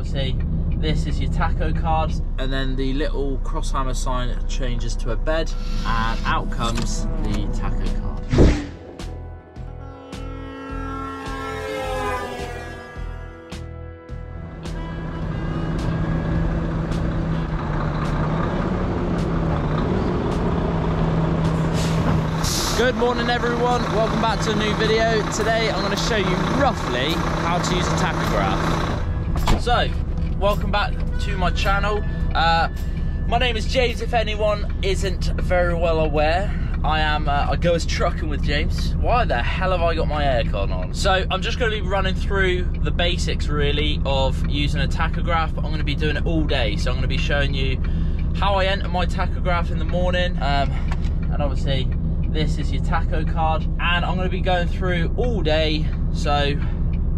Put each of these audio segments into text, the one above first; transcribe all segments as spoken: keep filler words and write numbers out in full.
obviously this is your Tacho cards, and then the little cross hammer sign changes to a bed, and out comes the Tacho card. Good morning everyone, welcome back to a new video. Today I'm going to show you roughly how to use a tachograph. So, welcome back to my channel. Uh, my name is James, if anyone isn't very well aware. I am, uh, I go as Truckin' with James. Why the hell have I got my aircon on? So I'm just going to be running through the basics really of using a tachograph, but I'm going to be doing it all day. So I'm going to be showing you how I enter my tachograph in the morning, um, and obviously this is your Tacho card, and I'm going to be going through all day, so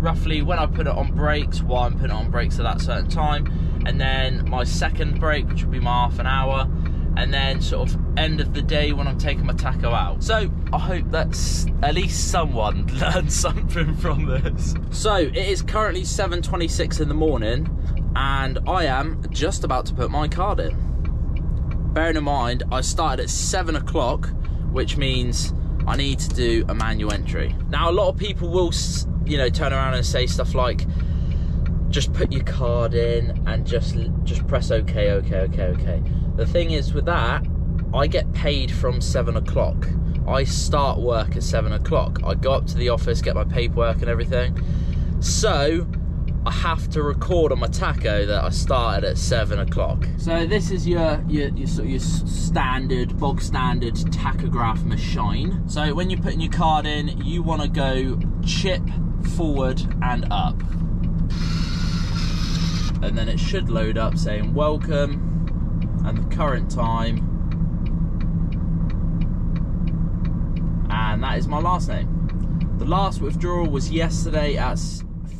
roughly when I put it on brakes, why I'm putting it on brakes at that certain time, and then my second break, which will be my half an hour, and then sort of end of the day when I'm taking my Tacho out. So I hope that at least someone learned something from this. So it is currently seven twenty-six in the morning, and I am just about to put my card in. Bearing in mind, I started at seven o'clock, which means I need to do a manual entry. Now, a lot of people will, you know, turn around and say stuff like, just put your card in and just just press okay, okay, okay, okay. The thing is with that, I get paid from seven o'clock. I start work at seven o'clock. I go up to the office, get my paperwork and everything. So I have to record on my Tacho that I started at seven o'clock. So this is your your your, your standard bog standard tachograph machine. So when you're putting your card in, you want to go chip forward and up, and then it should load up saying welcome and the current time, and that is my last name. The last withdrawal was yesterday at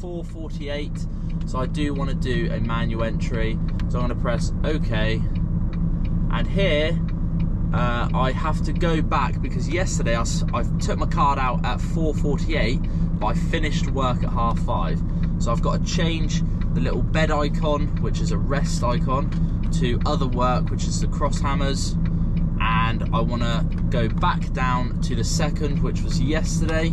four forty-eight, so I do want to do a manual entry, so I'm going to press OK, and here uh, I have to go back because yesterday I, I took my card out at four forty-eight, but I finished work at half five, so I've got to change the little bed icon, which is a rest icon, to other work, which is the cross hammers, and I want to go back down to the second, which was yesterday,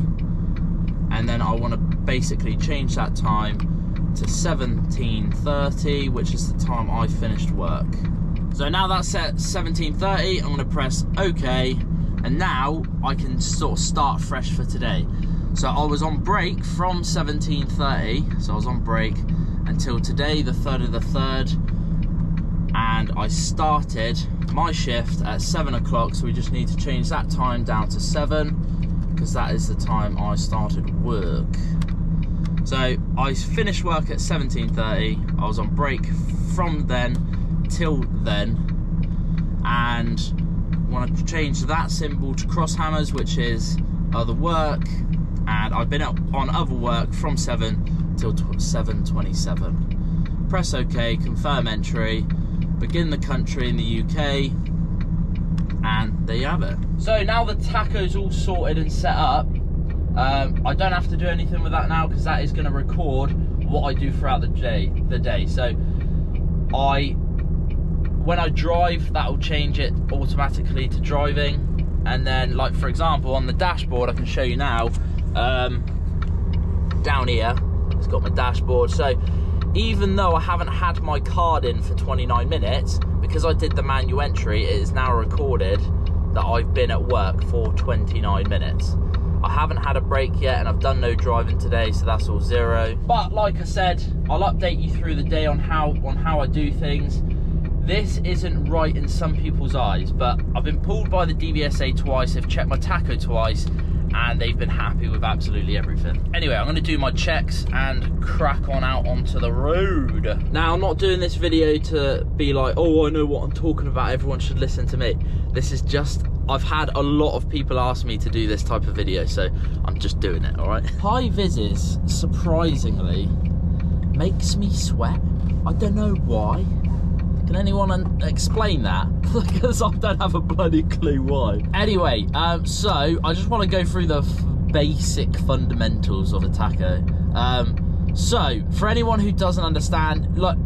and then I want to basically change that time to seventeen thirty, which is the time I finished work. So now that's set seventeen thirty, I'm going to press OK, and now I can sort of start fresh for today. So I was on break from seventeen thirty, so I was on break until today, the third of the third, and I started my shift at seven o'clock, so we just need to change that time down to seven, because that is the time I started work. So I finished work at seventeen thirty, I was on break from then till then, and I want to change that symbol to cross hammers, which is other work, and I've been up on other work from seven till seven twenty-seven. Press OK, confirm entry, begin the country in the U K, and there you have it. So now the Tacho's all sorted and set up. Um, I don't have to do anything with that now because that is going to record what I do throughout the day. The day. So I, when I drive, that will change it automatically to driving. And then, like for example, on the dashboard, I can show you now. Um, down here, it's got my dashboard. So even though I haven't had my card in for twenty-nine minutes, because I did the manual entry, it is now recorded that I've been at work for twenty-nine minutes. I haven't had a break yet, and I've done no driving today, so that's all zero. But like I said, I'll update you through the day on how on how I do things. This isn't right in some people's eyes, but I've been pulled by the D V S A twice, they've checked my Tacho twice, and they've been happy with absolutely everything. Anyway, I'm gonna do my checks and crack on out onto the road. Now, I'm not doing this video to be like, oh, I know what I'm talking about, everyone should listen to me. This is just, I've had a lot of people ask me to do this type of video, so I'm just doing it, all right? High vises, surprisingly, makes me sweat. I don't know why. Can anyone explain that? Because I don't have a bloody clue why. Anyway, um, so I just want to go through the f basic fundamentals of a Tacho. Um, So, for anyone who doesn't understand, like,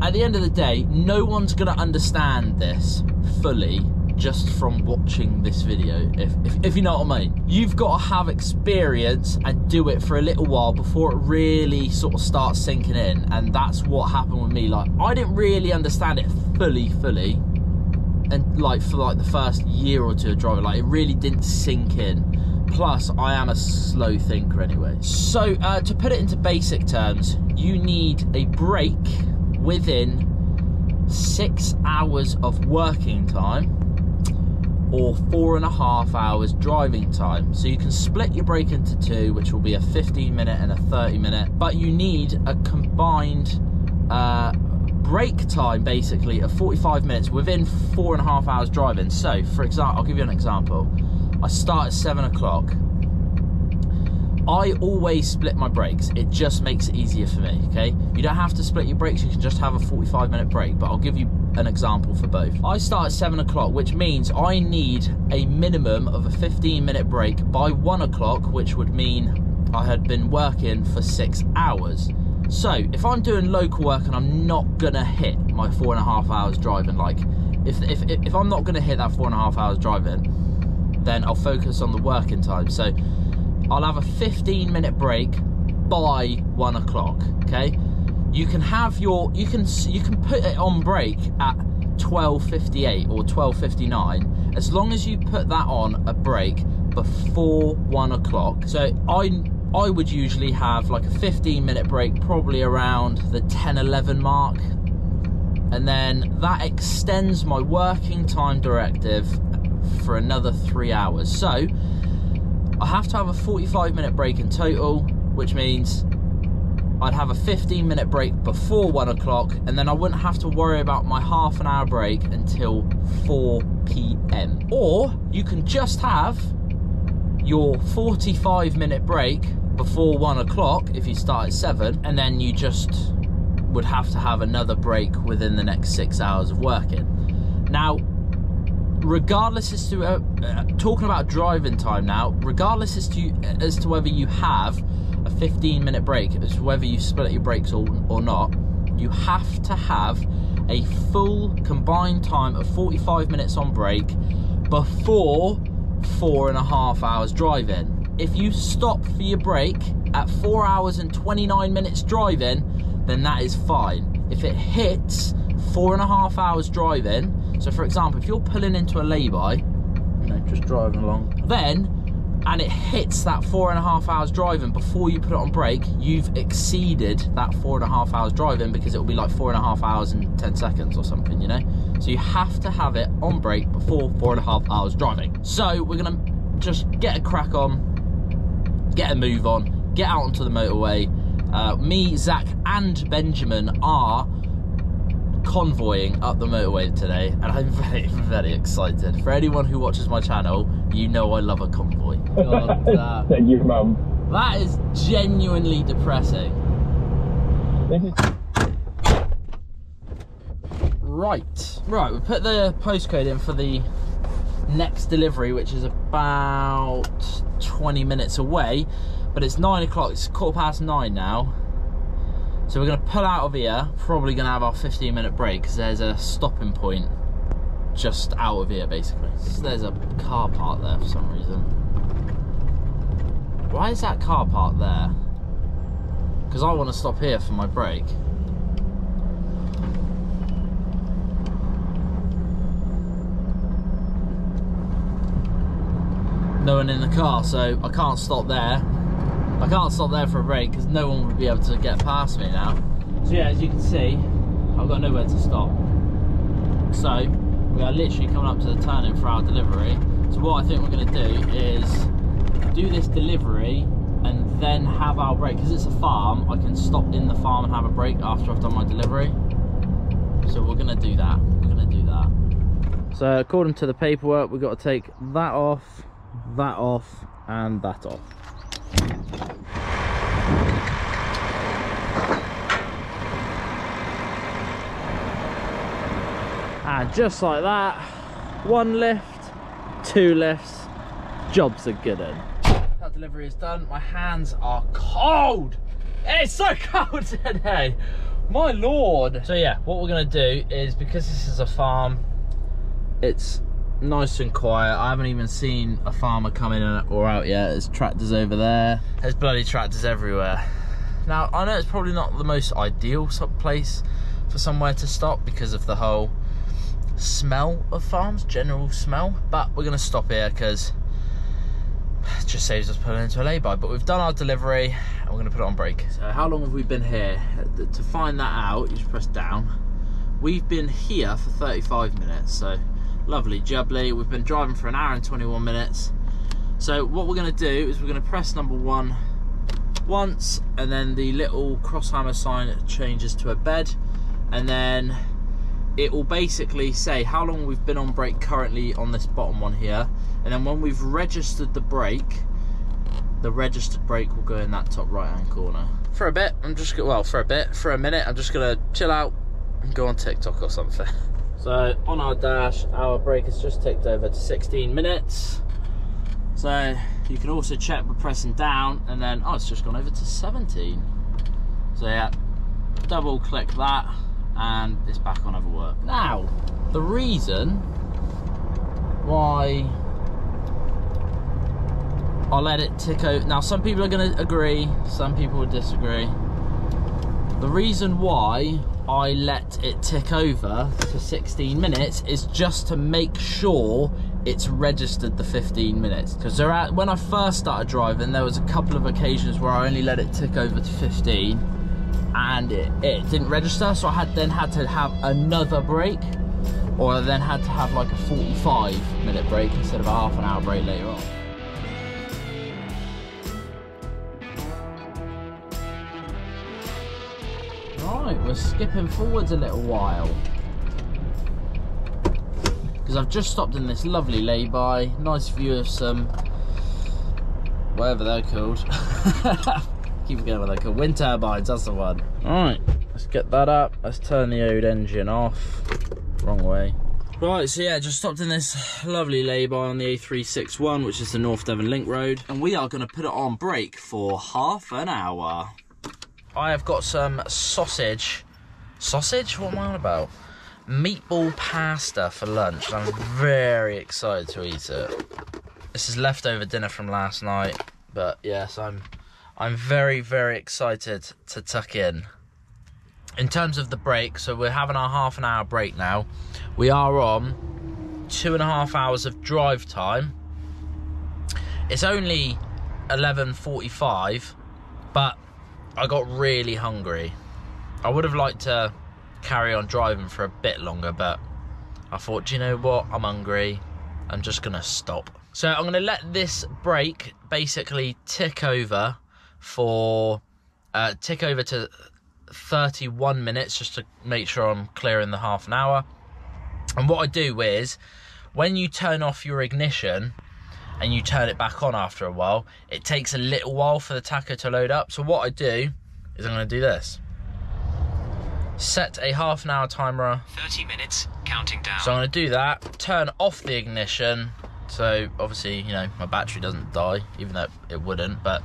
at the end of the day, no one's gonna understand this fully just from watching this video, if, if, if you know what I mean. You've got to have experience and do it for a little while before it really sort of starts sinking in, and that's what happened with me. Like, I didn't really understand it fully, fully, and like for like the first year or two of driving, like it really didn't sink in. Plus, I am a slow thinker anyway. So, uh, to put it into basic terms, you need a break within six hours of working time or four and a half hours driving time. So you can split your break into two, which will be a fifteen minute and a thirty minute, but you need a combined uh, break time, basically, of forty-five minutes within four and a half hours driving. So, for example, I'll give you an example. I start at seven o'clock. I always split my breaks. It just makes it easier for me, okay? You don't have to split your breaks, you can just have a forty-five minute break, but I'll give you an example for both. I start at seven o'clock, which means I need a minimum of a fifteen minute break by one o'clock, which would mean I had been working for six hours. So if I'm doing local work and I'm not gonna hit my four and a half hours driving, like if, if, if I'm not gonna hit that four and a half hours driving, then I'll focus on the working time. So I'll have a fifteen minute break by one o'clock, okay? You can have your, you can you can put it on break at twelve fifty-eight or twelve fifty-nine, as long as you put that on a break before one o'clock. So I I would usually have like a fifteen minute break probably around the ten eleven mark, and then that extends my working time directive for another three hours. So I have to have a forty-five minute break in total, which means I'd have a fifteen minute break before one o'clock, and then I wouldn't have to worry about my half an hour break until four p m Or you can just have your forty-five minute break before one o'clock if you start at seven, and then you just would have to have another break within the next six hours of working. Now, regardless as to, uh, uh, talking about driving time now, regardless as to, as to whether you have a fifteen minute break, as to whether you split your breaks or, or not, you have to have a full combined time of forty-five minutes on break before four and a half hours driving. If you stop for your break at four hours and twenty-nine minutes driving, then that is fine. If it hits four and a half hours driving, so for example, if you're pulling into a lay-by, you know, just driving along, then, and it hits that four and a half hours driving before you put it on break, you've exceeded that four and a half hours driving, because it'll be like four and a half hours and ten seconds or something, you know? So you have to have it on break before four and a half hours driving. So we're gonna just get a crack on, get a move on, get out onto the motorway. Uh, me, Zach, and Benjamin are convoying up the motorway today, and I'm very, very excited. For anyone who watches my channel, you know I love a convoy. God, uh, thank you, Mum. That is genuinely depressing. Right, right, we put the postcode in for the next delivery, which is about twenty minutes away, but it's nine o'clock, it's quarter past nine now. So we're gonna pull out of here, probably gonna have our fifteen minute break, because there's a stopping point just out of here, basically. So there's a car park there for some reason. Why is that car park there? Because I want to stop here for my break. No one in the car, so I can't stop there. I can't stop there for a break because no one would be able to get past me now. So yeah, as you can see, I've got nowhere to stop. So we are literally coming up to the turning for our delivery. So what I think we're going to do is do this delivery and then have our break. Because it's a farm, I can stop in the farm and have a break after I've done my delivery. So we're going to do that. We're going to do that. So according to the paperwork, we've got to take that off, that off, and that off. And just like that, one lift, two lifts, job's a good one. That delivery is done. My hands are cold. It's so cold today, my lord. So yeah, what we're gonna do is, because this is a farm, it's nice and quiet. I haven't even seen a farmer come in or out yet. There's tractors over there. There's bloody tractors everywhere. Now, I know it's probably not the most ideal place for somewhere to stop because of the whole smell of farms, general smell, but we're gonna stop here because it just saves us pulling into a lay-by. But we've done our delivery and we're gonna put it on break. So how long have we been here? To find that out, you just press down. We've been here for thirty-five minutes, so lovely jubbly. We've been driving for an hour and twenty-one minutes. So what we're gonna do is we're gonna press number one once, and then the little crosshammer sign changes to a bed, and then it will basically say how long we've been on break currently on this bottom one here, and then when we've registered the break, the registered break will go in that top right hand corner. For a bit, I'm just, well, for a bit, for a minute, I'm just gonna chill out and go on TikTok or something. So on our dash, our break has just ticked over to sixteen minutes. So you can also check by pressing down, and then, oh, it's just gone over to seventeen. So yeah, double click that, and it's back on overwork. Now, the reason why I let it tick out, now some people are gonna agree, some people will disagree. The reason why I let it tick over to sixteen minutes is just to make sure it's registered the fifteen minutes. Because there are, when I first started driving, there was a couple of occasions where I only let it tick over to fifteen. And it, it didn't register, so I had then had to have another break, or I then had to have like a forty-five minute break instead of a half an hour break later on. Right, we're skipping forwards a little while, because I've just stopped in this lovely lay-by, nice view of some, whatever they're called. Keep forgetting what they're called. Wind turbines, that's the one. Alright, let's get that up. Let's turn the old engine off. Wrong way. Right, so yeah, just stopped in this lovely lay-by on the A three sixty-one, which is the North Devon Link Road. And we are going to put it on break for half an hour. I have got some sausage. Sausage? What am I on about? Meatball pasta for lunch. I'm very excited to eat it. This is leftover dinner from last night. But yes, I'm... I'm very, very excited to tuck in. In terms of the break, so we're having our half an hour break now. We are on two and a half hours of drive time. It's only eleven forty-five, but I got really hungry. I would have liked to carry on driving for a bit longer, but I thought, do you know what? I'm hungry. I'm just gonna stop. So I'm gonna let this break basically tick over for uh, tick over to thirty-one minutes, just to make sure I'm clearing the half an hour. And what I do is, when you turn off your ignition and you turn it back on after a while, it takes a little while for the Tacho to load up. So what I do is I'm going to do this. Set a half an hour timer. thirty minutes, counting down. So I'm going to do that, turn off the ignition. So obviously, you know, my battery doesn't die, even though it wouldn't, but...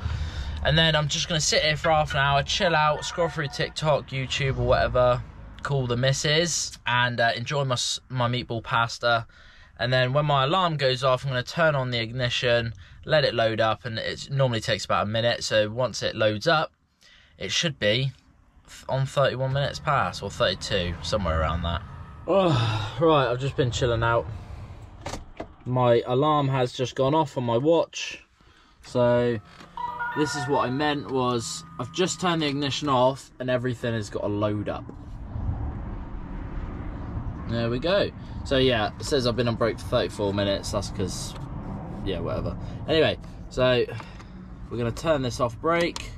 And then I'm just going to sit here for half an hour, chill out, scroll through TikTok, YouTube or whatever, call the missus, and uh, enjoy my, my meatball pasta. And then when my alarm goes off, I'm going to turn on the ignition, let it load up, and it normally takes about a minute. So once it loads up, it should be on thirty-one minutes past, or thirty-two, somewhere around that. Oh, right, I've just been chilling out. My alarm has just gone off on my watch, so... This is what I meant, was I've just turned the ignition off and everything has got a load up. There we go. So yeah, it says I've been on break for thirty-four minutes. That's because, yeah, whatever. Anyway, so we're going to turn this off break.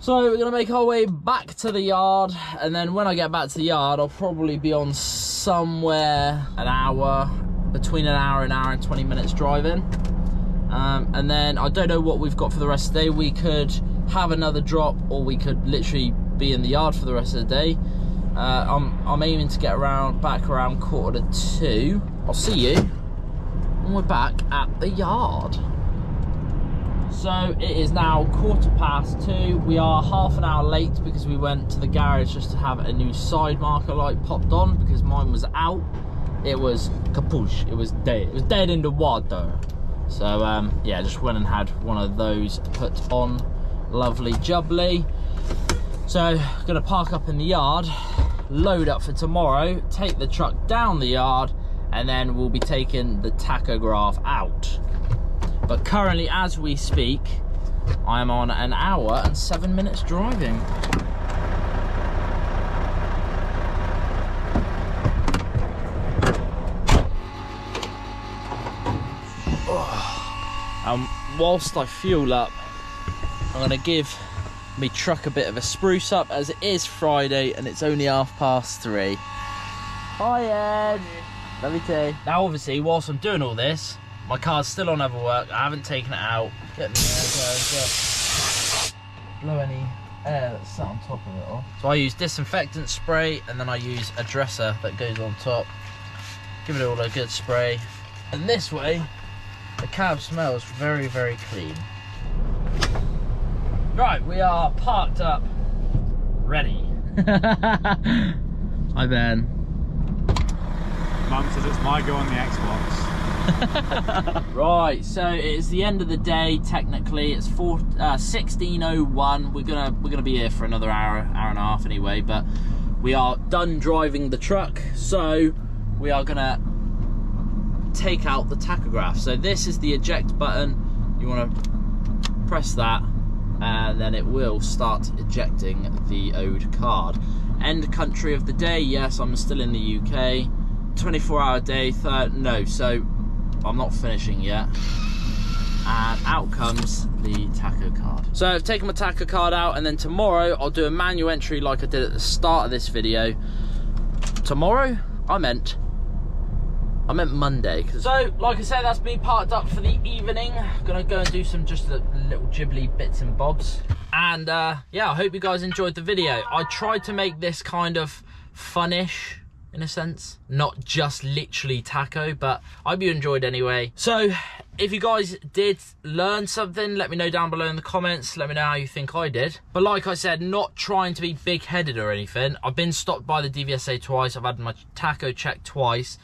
So we're going to make our way back to the yard. And then when I get back to the yard, I'll probably be on somewhere an hour, between an hour and hour and twenty minutes driving. Um, and then I don't know what we've got for the rest of the day. We could have another drop, or we could literally be in the yard for the rest of the day. Uh, I'm, I'm aiming to get around back around quarter to two. I'll see you when we're back at the yard. So it is now quarter past two. We are half an hour late because we went to the garage just to have a new side marker light popped on because mine was out. It was kapoosh. It was dead. It was dead in the water. So um, yeah, just went and had one of those put on. Lovely jubbly. So gonna park up in the yard, load up for tomorrow, take the truck down the yard, and then we'll be taking the tachograph out. But currently, as we speak, I'm on an hour and seven minutes driving. Oh. And whilst I fuel up, I'm gonna give me truck a bit of a spruce up, as it is Friday and it's only half past three. Hi Ed, love you too. Now obviously, whilst I'm doing all this, my car's still on overwork. I haven't taken it out. Get the air blow, blow any air that's sat on top of it off. So I use disinfectant spray, and then I use a dresser that goes on top. Give it all a good spray. And this way, the cab smells very, very clean. Right, we are parked up, ready. Hi Ben. Mum says it's my go on the Xbox. Right, so it's the end of the day. Technically, it's four uh, sixteen oh one. We're gonna we're gonna be here for another hour, hour and a half anyway. But we are done driving the truck, so we are gonna take out the tachograph. So this is the eject button. You want to press that, and then it will start ejecting the owed card. End country of the day. Yes, I'm still in the U K. twenty-four hour day. Third, no. So I'm not finishing yet, and out comes the tacho card. So I've taken my tacho card out, and then tomorrow I'll do a manual entry like I did at the start of this video. Tomorrow? I meant I meant Monday. So like I said, that's me parked up for the evening. I'm gonna go and do some just the little ghibli bits and bobs, and uh, yeah, I hope you guys enjoyed the video. I tried to make this kind of fun-ish, in a sense, not just literally tacho, but I hope you enjoyed anyway. So if you guys did learn something, let me know down below in the comments. Let me know how you think I did. But like I said, not trying to be big headed or anything. I've been stopped by the D V S A twice. I've had my tacho checked twice,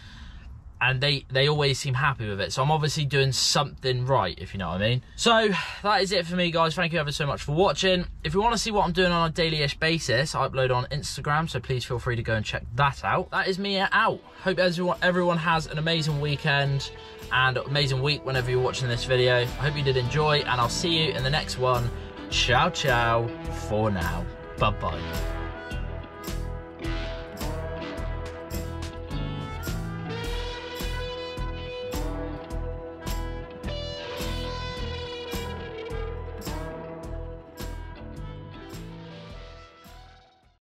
and they they always seem happy with it, so I'm obviously doing something right, if you know what I mean. So that is it for me, guys. Thank you ever so much for watching. If you want to see what I'm doing on a daily-ish basis, I upload on Instagram, so please feel free to go and check that out. That is me out. Hope everyone everyone has an amazing weekend and amazing week whenever you're watching this video. I hope you did enjoy, and I'll see you in the next one. Ciao ciao for now. Bye bye.